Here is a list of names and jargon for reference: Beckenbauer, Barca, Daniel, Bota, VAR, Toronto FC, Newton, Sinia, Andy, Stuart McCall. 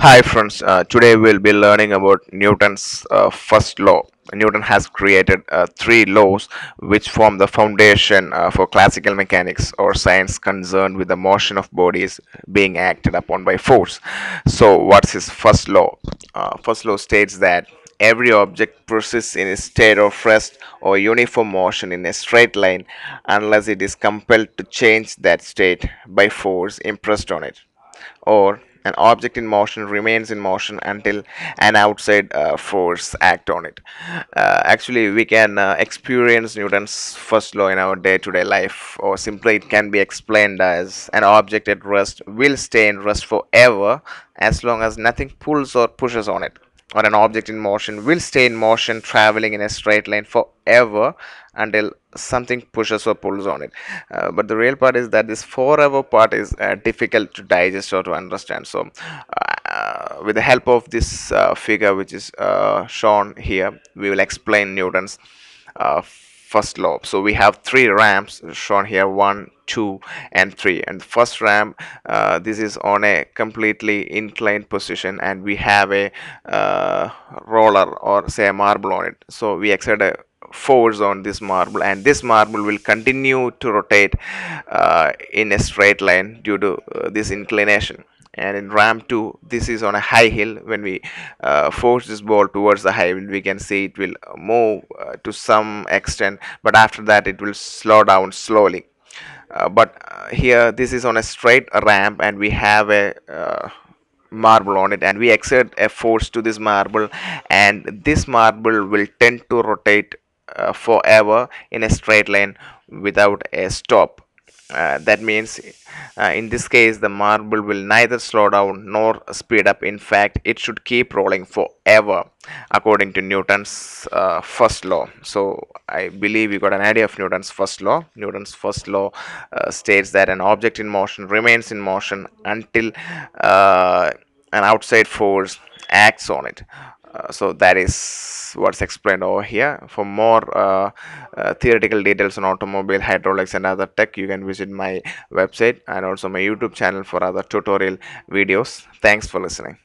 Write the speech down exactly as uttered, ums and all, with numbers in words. Hi friends, uh, today we'll be learning about Newton's uh, first law. Newton has created uh, three laws which form the foundation uh, for classical mechanics or science concerned with the motion of bodies being acted upon by force. So what's his first law? Uh, first law states that every object persists in a state of rest or uniform motion in a straight line unless it is compelled to change that state by force impressed on it, or an object in motion remains in motion until an outside uh, force acts on it. Uh, actually, we can uh, experience Newton's first law in our day-to-day life, or simply it can be explained as an object at rest will stay in rest forever as long as nothing pulls or pushes on it, or an object in motion will stay in motion traveling in a straight line forever until something pushes or pulls on it. Uh, but the real part is that this forever part is uh, difficult to digest or to understand. So uh, with the help of this uh, figure which is uh, shown here, we will explain Newton's uh, first law. So we have three ramps shown here, one, two and three, and the first ramp, uh, this is on a completely inclined position, and we have a uh, roller or say a marble on it. So we exert a force on this marble, and this marble will continue to rotate uh, in a straight line due to uh, this inclination. And in ramp two, this is on a high hill. When we uh, force this ball towards the high hill, we can see it will move uh, to some extent, but after that it will slow down slowly. Uh, but uh, here this is on a straight ramp, and we have a uh, marble on it, and we exert a force to this marble, and this marble will tend to rotate uh, forever in a straight line without a stop. Uh, that means uh, in this case the marble will neither slow down nor speed up. In fact, it should keep rolling forever according to Newton's uh, first law. So I believe you got an idea of Newton's first law. Newton's first law uh, states that an object in motion remains in motion until uh, an outside force acts on it. Uh, so that is what's explained over here. For more uh, uh, theoretical details on automobile, hydraulics and other tech, you can visit my website and also my YouTube channel for other tutorial videos. Thanks for listening.